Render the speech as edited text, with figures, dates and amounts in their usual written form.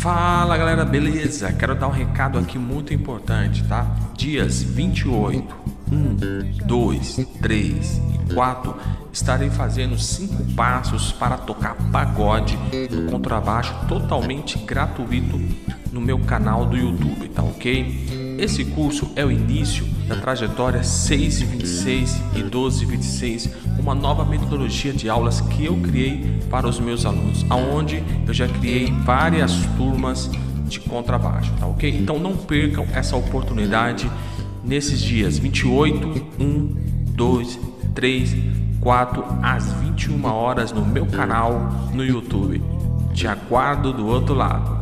Fala galera, beleza? Quero dar um recado aqui muito importante, tá? Dias 28, 1, 2, 3 e 4 estarei fazendo 5 passos para tocar pagode no contrabaixo totalmente gratuito no meu canal do YouTube, tá ok? Esse curso é o início da trajetória 6/26 e 12/26, uma nova metodologia de aulas que eu criei para os meus alunos, aonde eu já criei várias turmas de contrabaixo, tá ok? Então não percam essa oportunidade nesses dias 28, 1, 2, 3, 4 às 21 horas no meu canal no YouTube. Te aguardo do outro lado.